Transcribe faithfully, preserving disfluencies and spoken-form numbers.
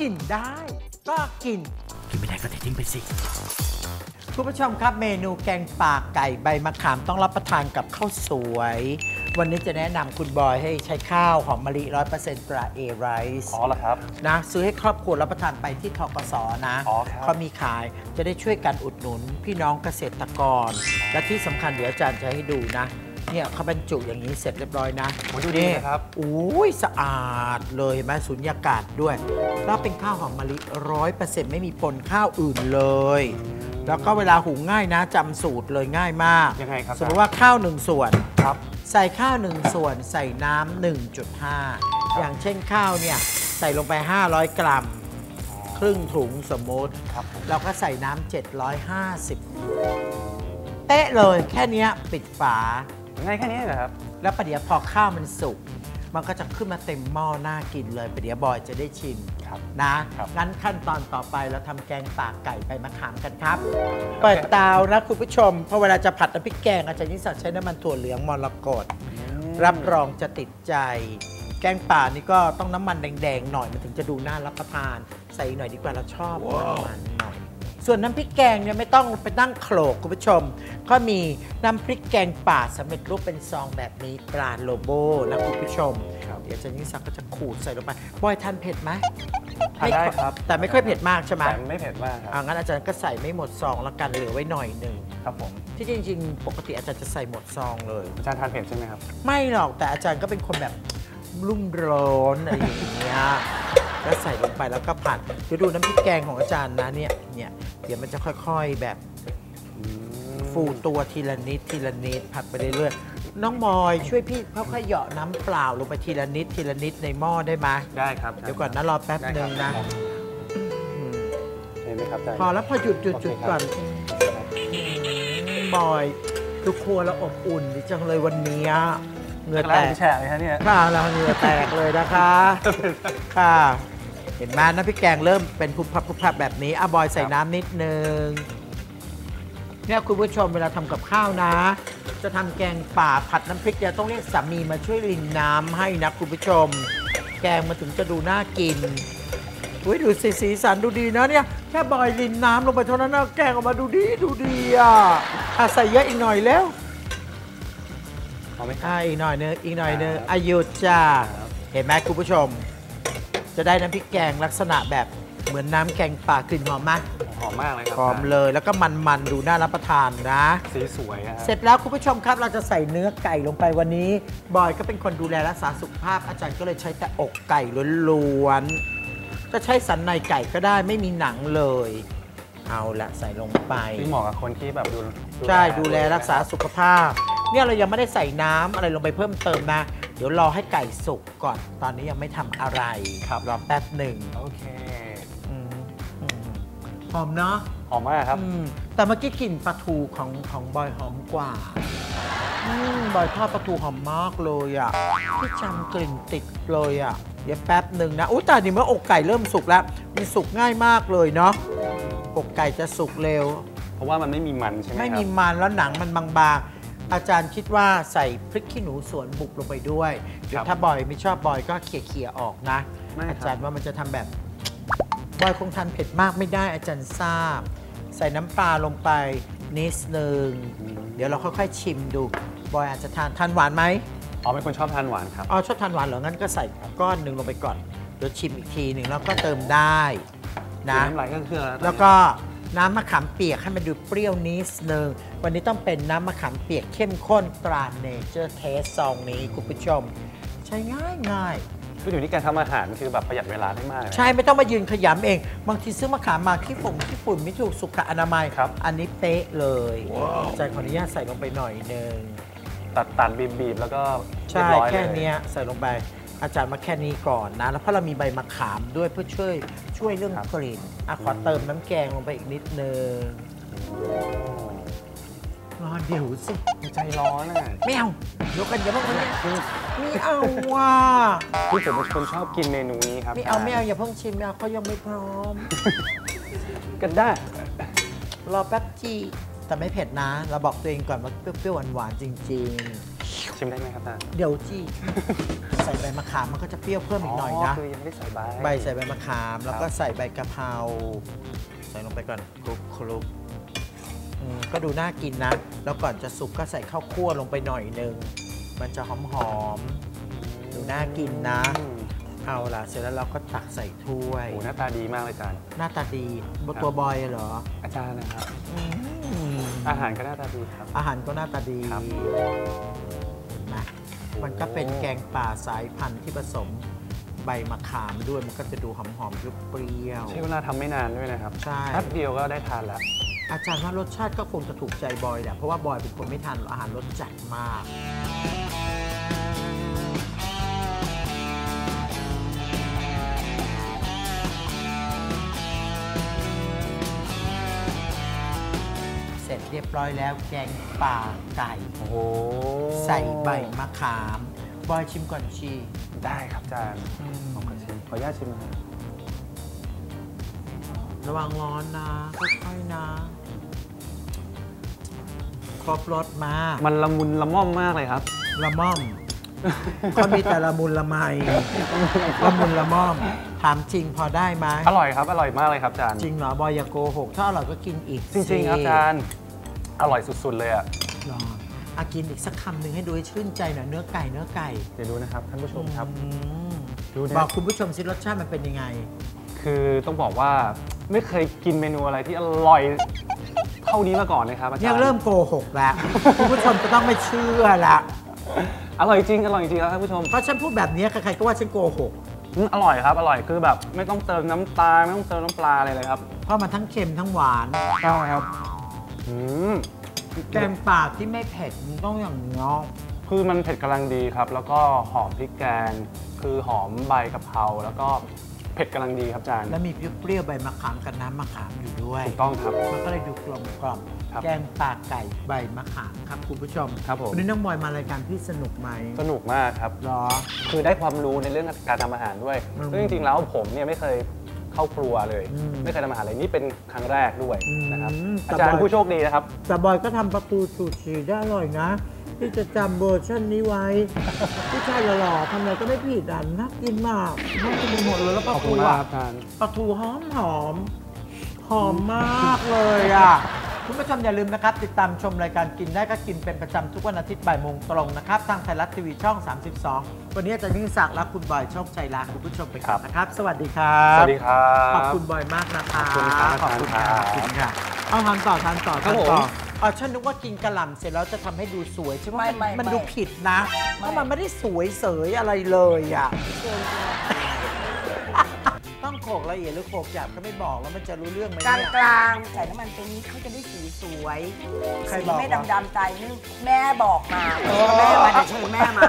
กินได้ก็กินกินไม่ได้ก็เททิ้งไปสิคุณผู้ชมครับเมนูแกงป่าไก่ใบมะขามต้องรับประทานกับข้าวสวยวันนี้จะแนะนำคุณบอยให้ใช้ข้าวหอมมะลิ ร้อยเปอร์เซ็นต์ ตรา A Rice อ๋อเหรอครับนะซื้อให้ครอบครัวรับประทานไปที่ธกส.นะเขามีขายจะได้ช่วยกันอุดหนุนพี่น้องเกษตรกรและที่สำคัญเดี๋ยวอาจารย์จะให้ดูนะเนี่ยเขาบรรจุอย่างนี้เสร็จเรียบร้อยนะดูดิครับอุ้ยสะอาดเลยไหมสุญญากาศด้วยแล้วเป็นข้าวหอมมะลิ ร้อยเปอร์เซ็นต์ ไม่มีปนข้าวอื่นเลยแล้วก็เวลาหุงง่ายนะจำสูตรเลยง่ายมากยังไงครับสมมติว่าข้าวหนึ่งส่วนครับใส่ข้าวหนึ่งส่วนใส่น้ำ หนึ่งจุดห้า อย่างเช่นข้าวเนี่ยใส่ลงไปห้าร้อยกรัมครึ่งถุงสมมติเราก็ใส่น้ำเจ็ดร้อยห้าสิบเป๊ะเลยแค่นี้ปิดฝาง่ายแค่นี้เหรอครับแล้วประเดี๋ยวพอข้าวมันสุกมันก็จะขึ้นมาเต็มหม้อน่ากินเลยประเดี๋ยวบอยจะได้ชิมนะงั้นขั้นตอนต่อไปเราทำแกงป่าไก่ใบมะขามกันครับเปิดเตานะคุณผู้ชมพอเวลาจะผัดน้ำพริกแกงอาจารย์นิสัยใช้น้ำมันถั่วเหลืองมรกตรับรองจะติดใจแกงป่านี่ก็ต้องน้ำมันแดงๆหน่อยมันถึงจะดูน่ารับประทานใส่หน่อยดีกว่าเราชอบน้ำมันหน่อยส่วนน้ำพริกแกงเนี่ยไม่ต้องไปนั่งโขลกคุณผู้ชมก็มีน้ำพริกแกงป่าสำเร็จรูปเป็นซองแบบนี้ปลาโลโบนะคุณผู้ชมเดี๋ยวอาจารย์นิสัยก็จะขูดใส่ลงไปบอยทานเผ็ดไหมทานได้ครับแต่ไม่ค่อยเผ็ดมากใช่ไหมไม่เผ็ดมากครับงั้นอาจารย์ก็ใส่ไม่หมดซองแล้วกันเหลือไว้หน่อยหนึ่งครับผมที่จริงๆปกติอาจารย์จะใส่หมดซองเลยอาจารย์ทานเผ็ดใช่ไหมครับไม่หรอกแต่อาจารย์ก็เป็นคนแบบรุ่มร้อนอะไรอย่างเงี้ยแล้วใส่ลงไปแล้วก็ผัดเดี๋ยวดูน้ำพริกแกงของอาจารย์นะเนี่ยเนี่ยเดี๋ยวมันจะค่อยๆแบบฟูตัวทีละนิดทีละนิดผัดไปเรื่อยๆน้องมอยช่วยพี่เขาค่อยเหยาะน้ำเปล่าลงไปทีละนิดทีละนิดในหม้อได้ไหมได้ครับเดี๋ยวก่อนนะรอแป๊บนึงนะเห็นไหมครับพอแล้วพอหยุดหยุดหยุดก่อนมอยดูครัวเราอบอุ่นดีจังเลยวันนี้เหงื่อแตกแฉะเลยฮะเนี่ยค่ะเราเหงื่อแตกเลยนะคะค่ะเห็นไหมนะพี่แกงเริ่มเป็นพุบพับพุบพับแบบนี้อ่ะบอยใส่น้ำนิดนึงเนี่ยคุณผู้ชมเวลาทำกับข้าวนะจะทำแกงป่าผัดน้ำพริกจะต้องเรียกสามีมาช่วยรินน้ำให้นะคุณผู้ชมแกงมาถึงจะดูน่ากินอุ้ยดูสีสีสันดูดีนะเนี่ยแค่บอยรินน้ำลงไปเท่านั้นนะแกงออกมาดูดีดูดีอ่ะอาศัยเยอะอีกหน่อยแล้วเอาไหมครับอีกหน่อยเนอะอีกหน่อยเนอะอายุจ้าเห็นไหมคุณผู้ชมจะได้น้ำพริกแกงลักษณะแบบเหมือนน้ำแกงป่ากลิ่นหอมมากหอมมากเลยครับหอมเลยแล้วก็มันๆดูน่ารับประทานนะสีสวยครับเสร็จแล้วคุณผู้ชมครับเราจะใส่เนื้อไก่ลงไปวันนี้บอยก็เป็นคนดูแลรักษาสุขภาพอาจารย์ก็เลยใช้แต่อกไก่ล้วนๆจะใช้สันในไก่ก็ได้ไม่มีหนังเลยเอาละใส่ลงไปที่เหมาะกับคนที่แบบดูใช่ดูแลรักษาสุขภาพเนี่ยเรายังไม่ได้ใส่น้ำอะไรลงไปเพิ่มเติมนะเดี๋ยวรอให้ไก่สุกก่อนตอนนี้ยังไม่ทำอะไรครับรอแป๊บหนึ่งโอเคหอมเนาะหอมมากครับแต่เมื่อกี้กลิ่นปลาทูของของบอยหอมกว่าบอยทอดปลาทูหอมมากเลยอ่ะที่จำกลิ่นติดเลยอ่ะเดี๋ยวแป๊บหนึ่งนะอุ้ยแต่นี่เมื่ออกไก่เริ่มสุกแล้วมันสุกง่ายมากเลยเนาะอกไก่จะสุกเร็วเพราะว่ามันไม่มีมันใช่ไหมไม่มีมันแล้วหนังมันบางๆอาจารย์คิดว่าใส่พริกขี้หนูสวนบุกลงไปด้วยถ้าบอยไม่ชอบบอยก็เขี่ยๆออกนะอาจารย์ว่ามันจะทำแบบบอยคงทานเผ็ดมากไม่ได้อาจารย์ทราบใส่น้ำปลาลงไปนิดนึงเดี๋ยวเราค่อยๆชิมดูบอยอาจจะทานทานหวานไหมอ๋อเป็นคนชอบทานหวานครับอ๋อชอบทานหวานเหรองั้นก็ใส่ก้อนหนึ่งลงไปก่อนเดี๋ยวชิมอีกทีหนึ่งแล้วก็เติมได้นะน้ำลายก็คือแล้วก็น้ำมะขามเปียกให้มันดูเปรี้ยวนิดนึงวันนี้ต้องเป็นน้ำมะขามเปียกเข้มข้นตราเนเจอร์เทสซองนี้คุณผู้ชมใช้ง่ายง่ายคืออยู่นี่การทำอาหารคือแบบประหยัดเวลาได้มากใช่ไม่ต้องมายืนขยำเองบางทีซื้อมะขามมาขี้ฝุ่นขี้ฝุ่นไม่ถูกสุขอนามัยครับอันนี้เป๊ะเลยอาจารย์ขออนุญาตใส่ลงไปหน่อยหนึ่งตัดตัดบีบๆแล้วก็ใช่แค่นี้ใส่ลงไปอาจารย์มาแค่นี้ก่อนนะแล้วเพราะเรามีใบมะขามด้วยเพื่อช่วยช่วยเรื่องกลิ่นอ่ะขอเติมน้ำแกงลงไปอีกนิดนึงร้อนเดี๋ยวสิใจร้อนอ่ะไม่เอายกกันเดี๋ยวพวกนี้ไม่เอาว่ะที่ผมเป็นคนชอบกินเมนูนี้ครับไม่เอาไม่เอาอย่าเพิ่งชิมนะเขายังไม่พร้อมกันได้รอแป๊บจีแต่ไม่เผ็ดนะเราบอกตัวเองก่อนว่าเปรี้ยวหวานๆจริงๆ ชิมได้ไหมครับตาเดี๋ยวจี้ใส่ใบมะขามมันก็จะเปรี้ยวเพิ่มอีกหน่อยนะคือยังไม่ได้ใส่ใบใบใส่ใบมะขามแล้วก็ใส่ใบกะเพราใส่ลงไปก่อนคลุกคลุกก็ดูน่ากินนะแล้วก่อนจะสุกก็ใส่ข้าวคั่วลงไปหน่อยนึงมันจะหอมหอมดูน่ากินนะเอาล่ะเสร็จแล้วเราก็ตักใส่ถ้วยโอ้หน้าตาดีมากเลยอาจารย์หน้าตาดีตัวบอยเหรออาจารย์นะครับอาหารก็หน้าตาดีครับอาหารก็หน้าตาดีนะมันก็เป็นแกงป่าสายพันธุ์ที่ผสมใบมะขามด้วยมันก็จะดูหอมๆเปรี้ยวใช้เวลาทำไม่นานด้วยนะครับใช่แป๊บเดียวก็ได้ทานแล้วอาจารย์ว่ารสชาติก็คงจะถูกใจบอยแหละเพราะว่าบอยเป็นคนไม่ทานอาหารรสจัดมากเรียบร้อยแล้วแกงป่าไก่โอ้โหใส่ใบมะขามบอยชิมก่อนชีได้ครับอาจารย์ขออนุญาตชิมนะระวังร้อนนะค่อยๆนะครบรสมามันละมุนละม่อมมากเลยครับละม่อมเขามีแต่ละมุนละไมละมุนละม่อมถามจริงพอได้ไหมอร่อยครับอร่อยมากเลยครับอาจารย์จริงเหรอบอยอย่าโกหกถ้าอร่อยก็กินอีกจริงๆครับอาจารย์อร่อยสุดๆเลยอ่ะรออากินอีกสักคำหนึ่งให้ดูให้ชื่นใจหน่อยเนื้อไก่เนื้อไก่เดี๋ยวดูนะครับท่านผู้ชมครับบอกคุณผู้ชมสิรสชาติมันเป็นยังไงคือต้องบอกว่าไม่เคยกินเมนูอะไรที่อร่อยเท่านี้มาก่อนเลยครับอาจารย์เนี่ยเริ่มโกหกแล้วคุณผู้ชมจะต้องไม่เชื่อละอร่อยจริงอร่อยจริงครับท่านผู้ชมเพราะฉันพูดแบบนี้ใครๆก็ว่าฉันโกหกอร่อยครับอร่อยคือแบบไม่ต้องเติมน้ำตาลไม่ต้องเติมน้ำปลาอะไรเลยครับเพราะมันทั้งเค็มทั้งหวานใช่ครับแกงป่าที่ไม่เผ็ดมันต้องอย่างนี้คือมันเผ็ดกำลังดีครับแล้วก็หอมพริกแกงคือหอมใบกะเพราแล้วก็เผ็ดกำลังดีครับอาจารย์แล้วมีเปรี้ยวใบมะขามกับน้ำมะขามอยู่ด้วยถูกต้องครับมันก็เลยดูกลมกล่อมแกงป่าไก่ใบมะขามครับคุณผู้ชมครับผมวันนี้น้องบอยมารายการพี่สนุกไหมสนุกมากครับหรอคือได้ความรู้ในเรื่องการทำอาหารด้วยซึ่งจริงๆแล้วผมเนี่ยไม่เคยเข้าครัวเลยไม่เคยทำอาหารเลยนี่เป็นครั้งแรกด้วยนะครับอาจารย์ผู้โชคดีนะครับแต่บอยก็ทำประตูสูตรชีได้อร่อยนะที่จะจำเวอร์ชันนี้ไว้ผู้ชายหล่อๆทำอะไรก็ไม่ผิดดันน่ากินมากน่ากินหมดเลยแล้วปลาทูอ่ะปลาทูหอมหอมหอมมากเลยอ่ะคุณผู้ชมอย่าลืมนะครับติดตามชมรายการกินได้ก็กินเป็นประจำทุกวันอาทิตย์บ่ายโมงตรงนะครับทางไทยรัฐทีวีช่องสามสิบสองวันนี้อาจารย์ยิ่งศักดิ์และคุณบอยโชคชัยลาคุณผู้ชมไปครับนะครับสวัสดีครับสวัสดีครับขอบคุณบอยมากนะครับขอบคุณครับขอบคุณครับเอาทานต่อทานต่อทานต่ออ๋อฉันนึกว่ากินกระหล่ำเสร็จแล้วจะทำให้ดูสวยใช่ไหมมันดูผิดนะเพราะมันไม่ได้สวยเสยอะไรเลยอ่ะต้องโขกละเอียดหรือโขกหยาบก็ไม่บอกแล้วมันจะรู้เรื่องไหมกลางๆใส่น้ำมันเป็นนี้เขาจะได้สีสวยสีไม่ดำๆตายนี่แม่บอกมาแม่มาเดี๋ยวเชิญแม่มา